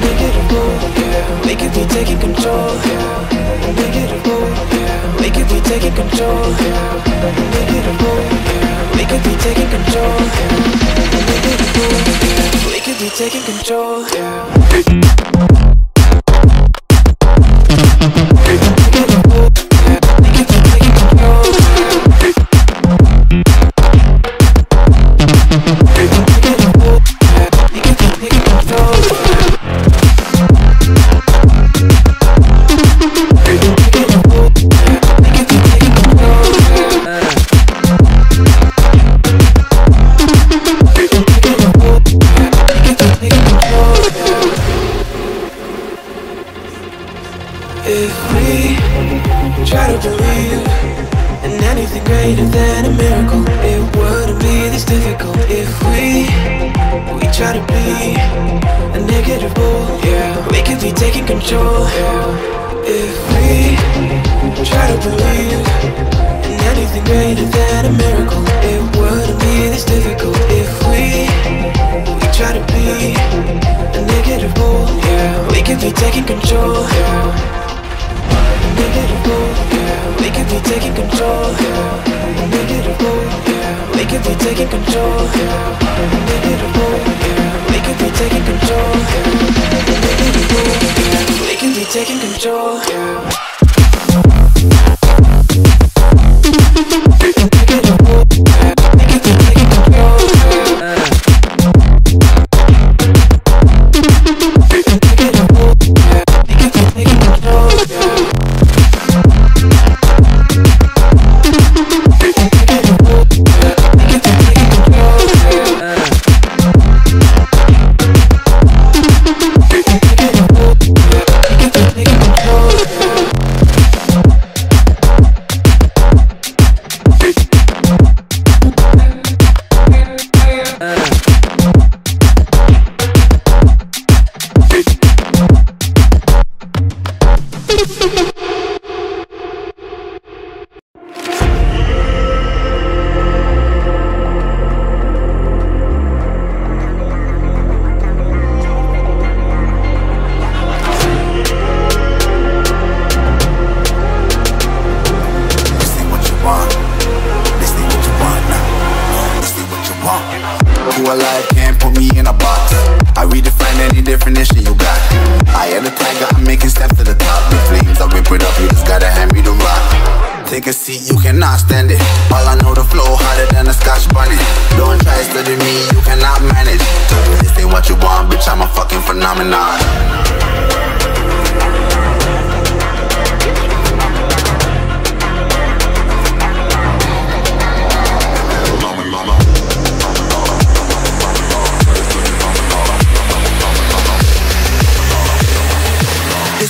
Negative move, yeah, we could be taking control, yeah. Negative move, yeah, we could be taking control, yeah. Negative move, yeah, we could be taking control, yeah. Negative move, yeah, we could be taking control, yeah. If we try to believe in anything greater than a miracle, it wouldn't be this difficult. If we try to be a negative bull, yeah, we could be taking control. Yeah. If we try to believe in anything greater than a miracle, it wouldn't be this difficult. If we try to be a negative bull, yeah, we could be taking control. Yeah. Negative move, yeah, we could be taking control, yeah. Negative move, yeah, we could be taking control, yeah. Negative move, yeah, we could be taking control, yeah. Negative move, yeah, we could be taking control, yeah.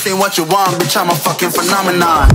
This ain't what you want, bitch, I'm a fucking phenomenon. This ain't what you want, bitch, I'm a fucking phenomenon.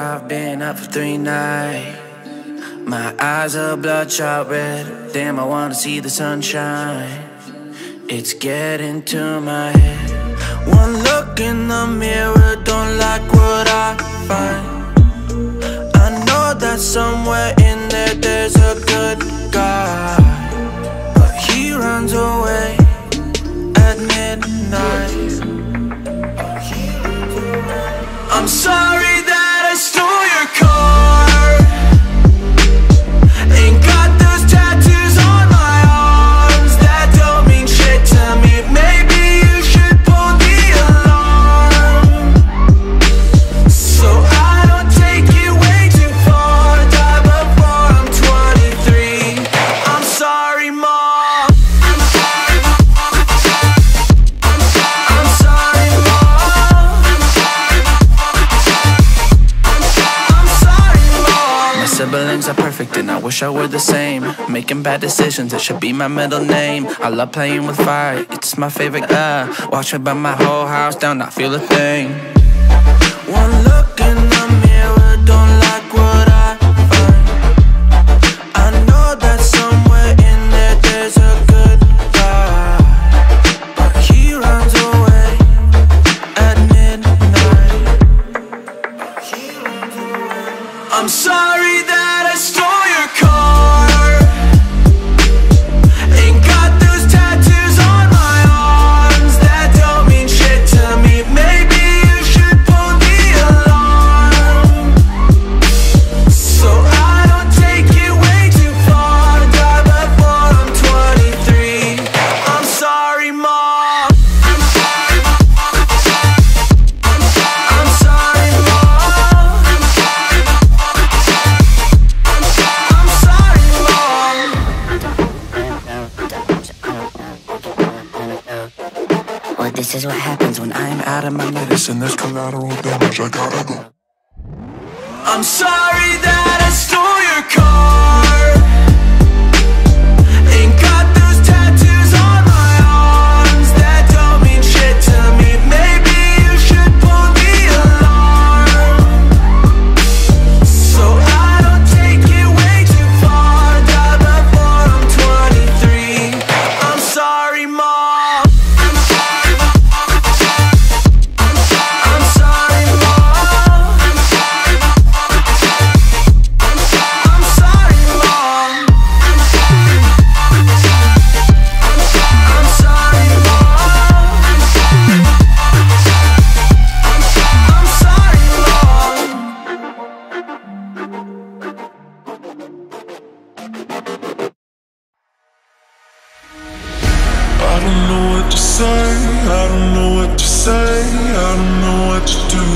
I've been up for 3 nights. My eyes are bloodshot red. Damn, I wanna see the sunshine. It's getting to my head. One look in the mirror, don't like what I find. I know that somewhere in there there's a good guy, but he runs away at midnight. I'm sorry. Siblings are perfect and I wish I were the same. Making bad decisions, it should be my middle name. I love playing with fire, it's my favorite guy. Watch me burn my whole house down, not feel a thing. One look in the mirror, don't like what I find. I know that somewhere in there there's a good guy, but he runs away at midnight. I'm sorry that this is what happens when I'm out of my medicine. There's collateral damage, I gotta go. I'm sorry that I stole your car. Ain't got those tattoos on my arms that don't mean shit to me. Maybe you should pull the alarm, so I don't take it way too far. Die before I'm 23. I'm sorry, Mom. I don't know what to say, I don't know what to do.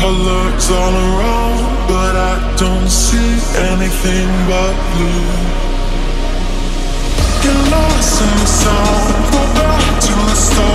Colors all around, but I don't see anything but blue. Get lost in the sound, go back to the start.